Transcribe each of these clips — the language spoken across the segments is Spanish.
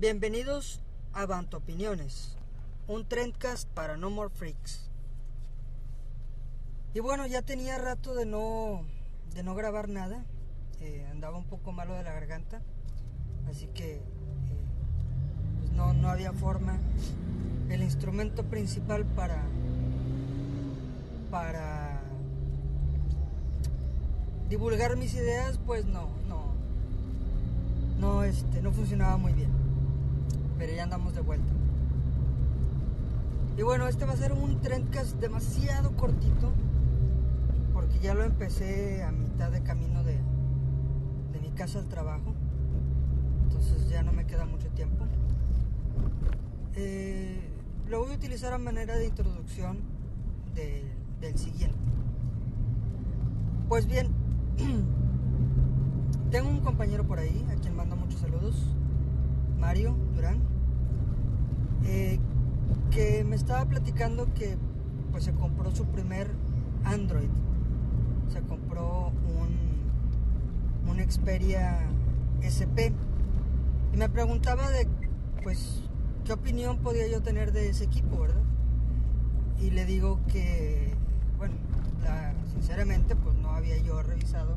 Bienvenidos a Banto Opiniones, un trendcast para No More Freaks. Y bueno, ya tenía rato de no grabar nada, andaba un poco malo de la garganta, así que pues no había forma. El instrumento principal para divulgar mis ideas, pues no funcionaba muy bien, pero ya andamos de vuelta. Y bueno, este va a ser un trendcast demasiado cortito, porque ya lo empecé a mitad de camino de mi casa al trabajo, entonces ya no me queda mucho tiempo. Lo voy a utilizar a manera de introducción del siguiente. Pues bien, tengo un compañero por ahí, a quien mando muchos saludos, Mario Durán, que me estaba platicando que pues se compró su primer Android. Se compró un Xperia SP y me preguntaba de pues qué opinión podía yo tener de ese equipo, ¿verdad? Y le digo que bueno, sinceramente pues no había yo revisado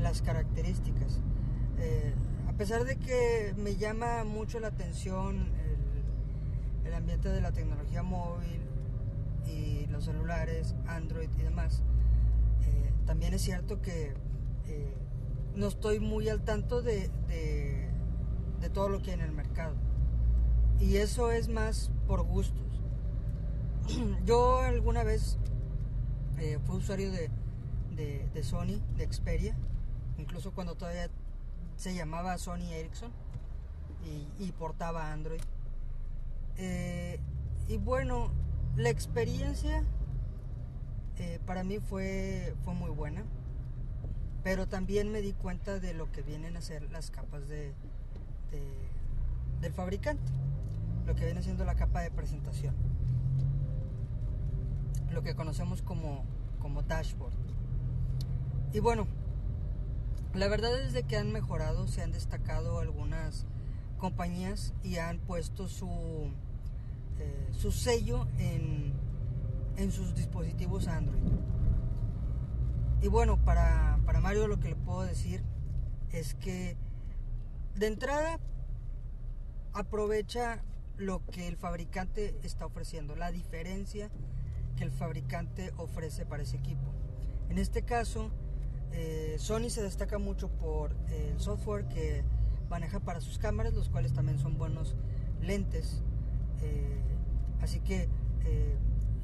las características. A pesar de que me llama mucho la atención el ambiente de la tecnología móvil y los celulares, Android y demás, también es cierto que no estoy muy al tanto de todo lo que hay en el mercado. Y eso es más por gustos. Yo alguna vez fui usuario de Sony, de Xperia, incluso cuando todavía se llamaba Sony Ericsson y portaba Android. Y bueno, la experiencia para mí fue muy buena, pero también me di cuenta de lo que vienen a ser las capas del fabricante, lo que viene siendo la capa de presentación, lo que conocemos como dashboard. Y bueno, la verdad es de que han mejorado, se han destacado algunas compañías y han puesto su sello en sus dispositivos Android. Y bueno, para Mario lo que le puedo decir es que de entrada aprovecha lo que el fabricante está ofreciendo, la diferencia que el fabricante ofrece para ese equipo. En este caso, Sony se destaca mucho por el software que maneja para sus cámaras, los cuales también son buenos lentes, así que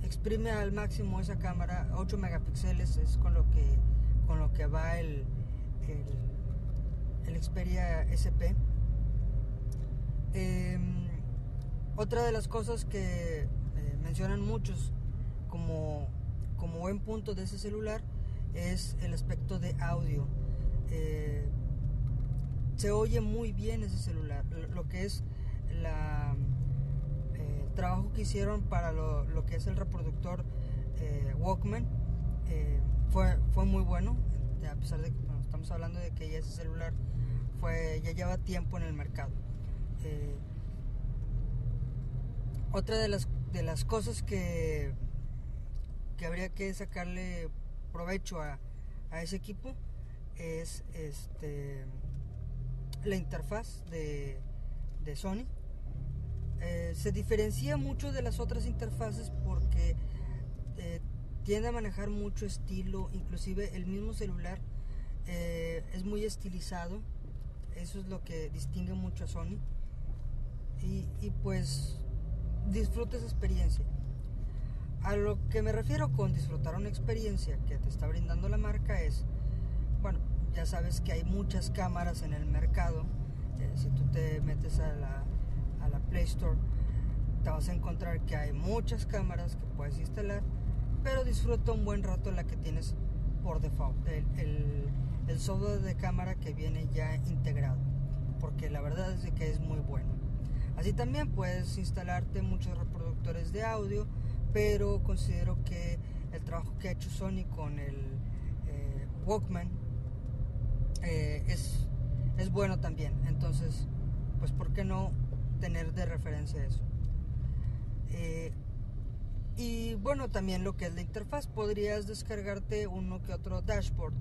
exprime al máximo esa cámara. 8 megapíxeles es con lo que va el Xperia SP. Otra de las cosas que mencionan muchos como buen punto de ese celular es el aspecto de audio. Se oye muy bien ese celular, lo que es el trabajo que hicieron para lo que es el reproductor Walkman. Fue muy bueno, a pesar de que bueno, estamos hablando de que ya ese celular ya lleva tiempo en el mercado. Otra de las cosas que habría que sacarle provecho a ese equipo es la interfaz de Sony. Se diferencia mucho de las otras interfaces porque tiende a manejar mucho estilo, inclusive el mismo celular es muy estilizado. Eso es lo que distingue mucho a Sony y pues disfruta esa experiencia. A lo que me refiero con disfrutar una experiencia que te está brindando la marca es, bueno, ya sabes que hay muchas cámaras en el mercado. Si tú te metes a la Play Store, te vas a encontrar que hay muchas cámaras que puedes instalar, pero disfruta un buen rato la que tienes por default, el software de cámara que viene ya integrado, porque la verdad es que es muy bueno. Así también puedes instalarte muchos reproductores de audio, pero considero que el trabajo que ha hecho Sony con el Walkman es bueno también. Entonces, pues ¿por qué no tener de referencia eso. Y bueno, también lo que es la interfaz, podrías descargarte uno que otro dashboard,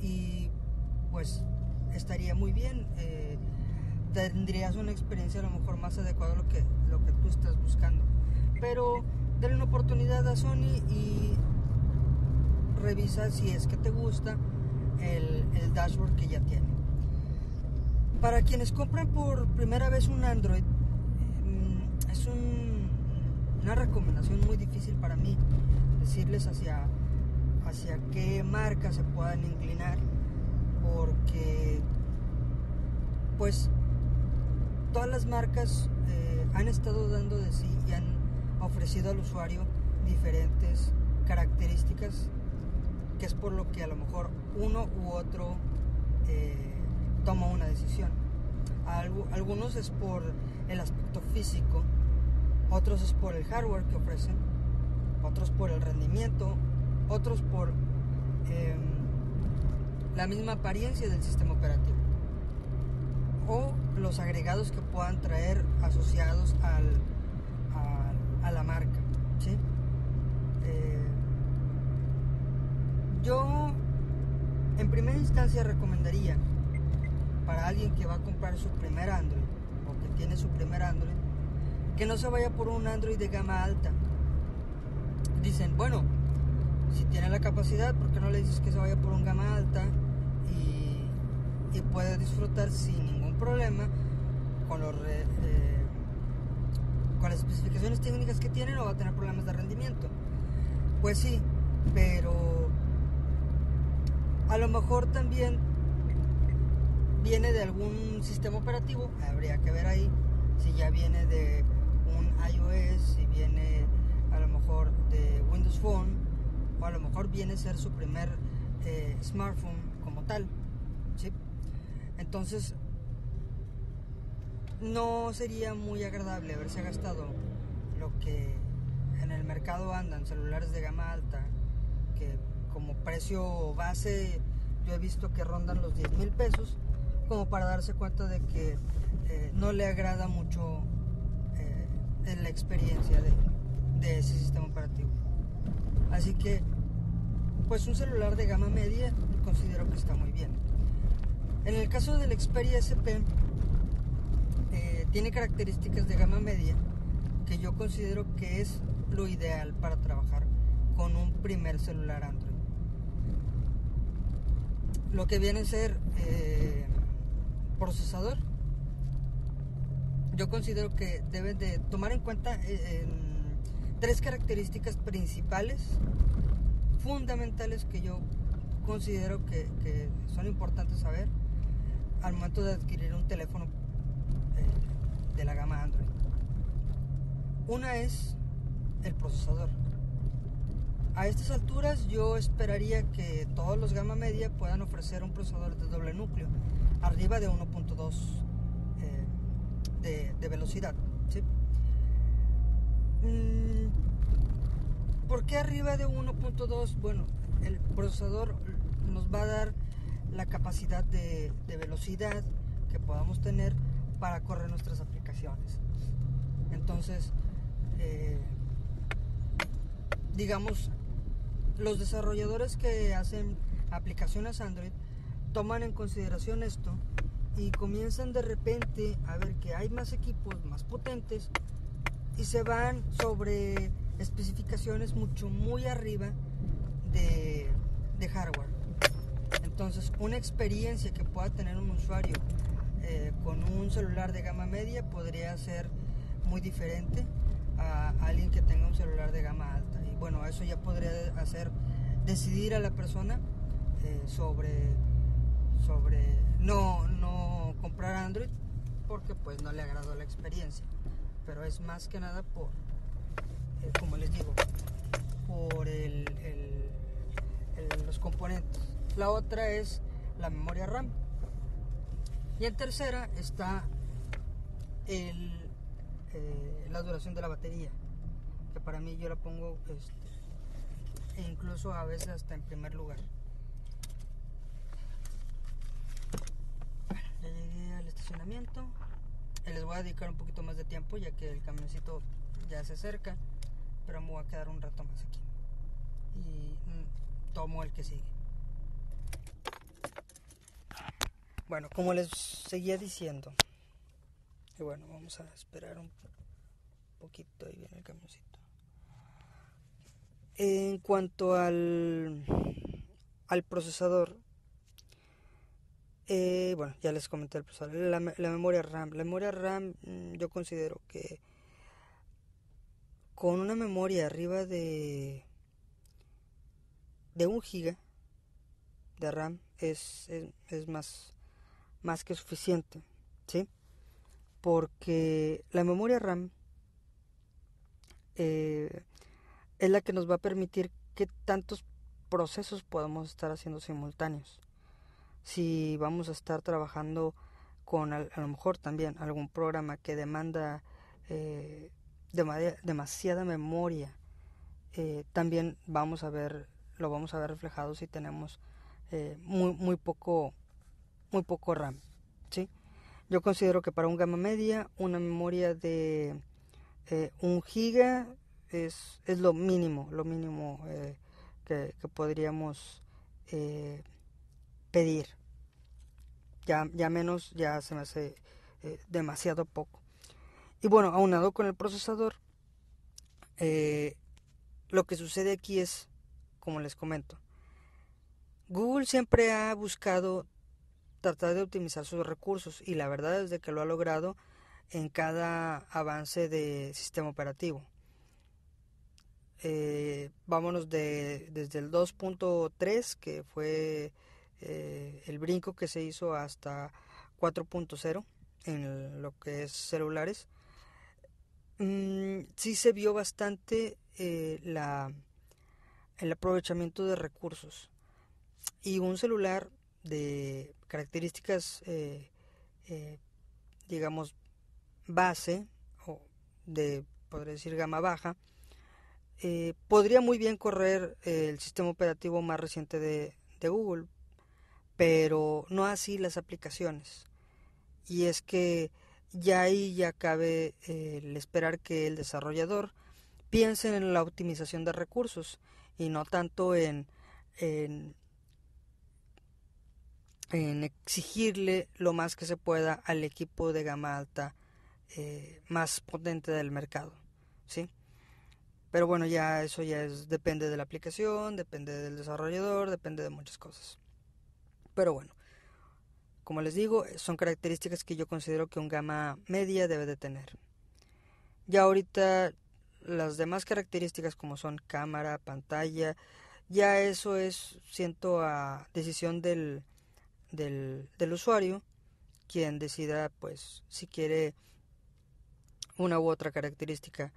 y pues estaría muy bien. Tendrías una experiencia a lo mejor más adecuada a lo que tú estás buscando, pero dale una oportunidad a Sony y revisa si es que te gusta el dashboard que ya tiene. Para quienes compran por primera vez un Android, es una recomendación muy difícil para mí decirles hacia qué marca se puedan inclinar, porque pues todas las marcas han estado dando de sí y han ofrecido al usuario diferentes características, que es por lo que a lo mejor uno u otro toma una decisión. Algunos es por el aspecto físico, otros es por el hardware que ofrecen, otros por el rendimiento, otros por la misma apariencia del sistema operativo o los agregados que puedan traer asociados a la marca, ¿sí? Yo en primera instancia recomendaría, para alguien que va a comprar su primer Android o que tiene su primer Android, que no se vaya por un Android de gama alta. Dicen, bueno, si tiene la capacidad, ¿por qué no le dices que se vaya por un gama alta y puede disfrutar sin ningún problema con las especificaciones técnicas que tiene? No va a tener problemas de rendimiento. Pues sí, pero a lo mejor también viene de algún sistema operativo, habría que ver ahí si ya viene de un iOS, si viene a lo mejor de Windows Phone, o a lo mejor viene a ser su primer smartphone como tal, ¿sí? Entonces no sería muy agradable haberse gastado lo que en el mercado andan celulares de gama alta, que como precio base yo he visto que rondan los 10,000 pesos, como para darse cuenta de que no le agrada mucho la experiencia de ese sistema operativo. Así que pues un celular de gama media considero que está muy bien. En el caso del Xperia SP, tiene características de gama media que yo considero que es lo ideal para trabajar con un primer celular Android. Lo que viene a ser procesador, yo considero que deben de tomar en cuenta tres características principales, fundamentales, que yo considero que son importantes saber al momento de adquirir un teléfono de la gama Android. Una es el procesador. A estas alturas yo esperaría que todos los gama media puedan ofrecer un procesador de doble núcleo, arriba de 1.2 de velocidad, ¿sí? ¿Por qué arriba de 1.2? Bueno, el procesador nos va a dar la capacidad de velocidad que podamos tener para correr nuestras aplicaciones. Entonces, digamos, los desarrolladores que hacen aplicaciones Android toman en consideración esto y comienzan de repente a ver que hay más equipos más potentes y se van sobre especificaciones muy arriba de hardware. Entonces, una experiencia que pueda tener un usuario con un celular de gama media podría ser muy diferente a alguien que tenga un celular de gama alta. Y bueno, eso ya podría hacer decidir a la persona sobre no comprar Android, porque pues no le agradó la experiencia. Pero es más que nada por como les digo, por los componentes. La otra es la memoria RAM, y en tercera está la duración de la batería, que para mí yo la pongo incluso a veces hasta en primer lugar. Bueno, ya llegué al estacionamiento. les voy a dedicar un poquito más de tiempo, ya que el camioncito ya se acerca, pero me voy a quedar un rato más aquí y tomo el que sigue. Bueno, como les seguía diciendo, y bueno, vamos a esperar un poquito, ahí viene el camioncito. En cuanto al procesador, bueno, ya les comenté el procesador. La memoria RAM, yo considero que con una memoria arriba de 1 giga de RAM es más que suficiente, ¿sí? Porque la memoria RAM es la que nos va a permitir que tantos procesos podamos estar haciendo simultáneos. Si vamos a estar trabajando con, a lo mejor también, algún programa que demanda demasiada memoria, también lo vamos a ver reflejado si tenemos muy poco RAM, ¿sí? Yo considero que para un gama media, una memoria de 1 giga es lo mínimo que podríamos pedir. Ya menos, ya se me hace demasiado poco. Y bueno, aunado con el procesador, lo que sucede aquí es, como les comento, Google siempre ha buscado tratar de optimizar sus recursos, y la verdad es de que lo ha logrado en cada avance de sistema operativo. Vámonos desde el 2.3, que fue el brinco que se hizo, hasta 4.0 en lo que es celulares. Sí se vio bastante el aprovechamiento de recursos, y un celular de características digamos base, o de, podría decir, gama baja, podría muy bien correr el sistema operativo más reciente de Google, pero no así las aplicaciones. Y es que ya ahí ya cabe el esperar que el desarrollador piense en la optimización de recursos, y no tanto en exigirle lo más que se pueda al equipo de gama alta más potente del mercado, ¿sí? Pero bueno, ya eso ya depende de la aplicación, depende del desarrollador, depende de muchas cosas. Pero bueno, como les digo, son características que yo considero que un gama media debe de tener. Ya ahorita las demás características, como son cámara, pantalla, ya eso es, siento, a decisión del usuario, quien decida pues si quiere una u otra característica.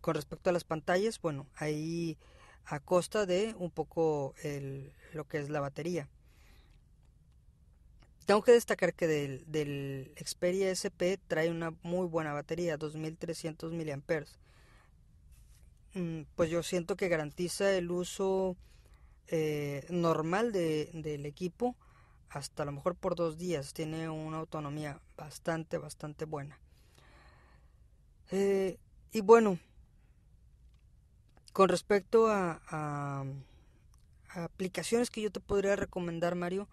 Con respecto a las pantallas, bueno, ahí a costa de un poco lo que es la batería. Tengo que destacar que del Xperia SP trae una muy buena batería, 2300 mAh. Pues yo siento que garantiza el uso normal del equipo hasta a lo mejor por 2 días. Tiene una autonomía bastante buena. Y bueno, con respecto a aplicaciones que yo te podría recomendar, Mario,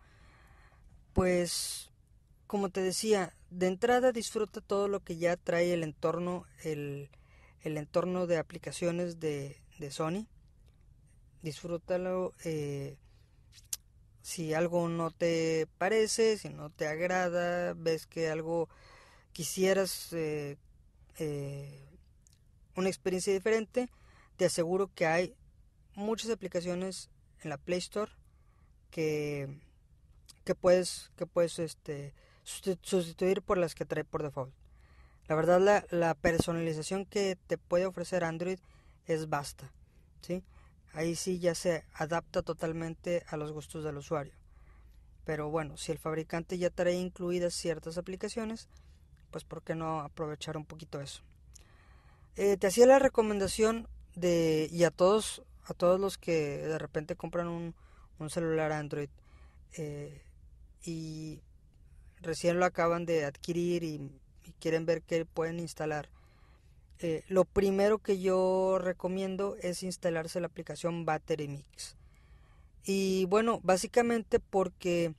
pues como te decía, de entrada disfruta todo lo que ya trae el entorno, el entorno de aplicaciones de Sony. Disfrútalo. Si algo no te parece, si no te agrada, ves que algo quisieras una experiencia diferente, te aseguro que hay muchas aplicaciones en la Play Store que puedes sustituir por las que trae por default. La verdad, la personalización que te puede ofrecer Android es vasta, ¿sí? Ahí sí ya se adapta totalmente a los gustos del usuario. Pero bueno, si el fabricante ya trae incluidas ciertas aplicaciones, pues por qué no aprovechar un poquito eso. Te hacía la recomendación y a todos los que de repente compran un celular Android y recién lo acaban de adquirir y quieren ver qué pueden instalar. Lo primero que yo recomiendo es instalarse la aplicación Battery Mix. Y bueno, básicamente porque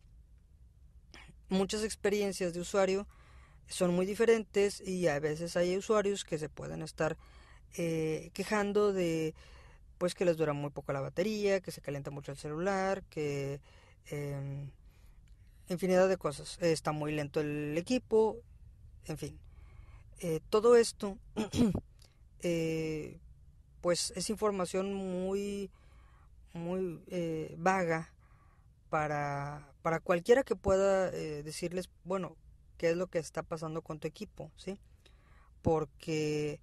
muchas experiencias de usuario son muy diferentes y a veces hay usuarios que se pueden estar quejando de pues que les dura muy poco la batería, que se calienta mucho el celular, que infinidad de cosas, está muy lento el equipo, en fin. Todo esto pues es información muy vaga para cualquiera que pueda decirles, bueno, qué es lo que está pasando con tu equipo, ¿sí? Porque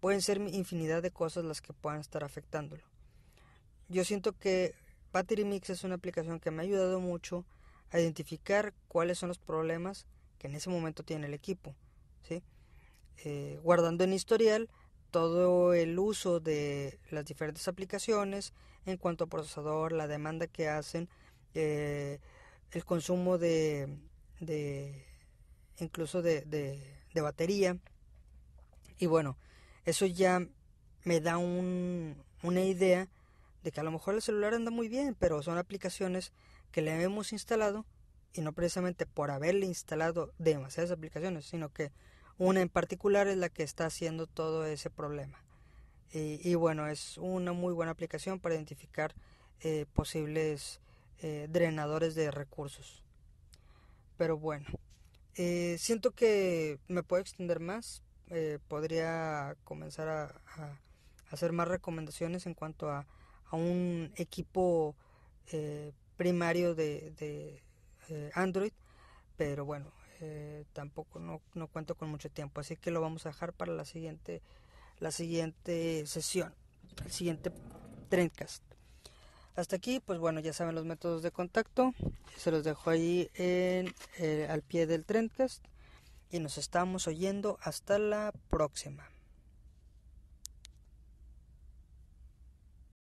pueden ser infinidad de cosas las que puedan estar afectándolo. Yo siento que Battery Mix es una aplicación que me ha ayudado mucho a identificar cuáles son los problemas que en ese momento tiene el equipo, ¿sí? Guardando en historial todo el uso de las diferentes aplicaciones en cuanto a procesador, la demanda que hacen, el consumo de batería. Y bueno, eso ya me da una idea de que a lo mejor el celular anda muy bien, pero son aplicaciones que le hemos instalado, y no precisamente por haberle instalado demasiadas aplicaciones, sino que una en particular es la que está haciendo todo ese problema. Y bueno, es una muy buena aplicación para identificar posibles drenadores de recursos. Pero bueno, siento que me puedo extender más. Podría comenzar a hacer más recomendaciones en cuanto a un equipo primario de Android, pero bueno, tampoco no cuento con mucho tiempo, así que lo vamos a dejar para la siguiente sesión, el siguiente Trendcast. Hasta aquí, pues bueno, ya saben los métodos de contacto, se los dejo ahí al pie del Trendcast, y nos estamos oyendo hasta la próxima.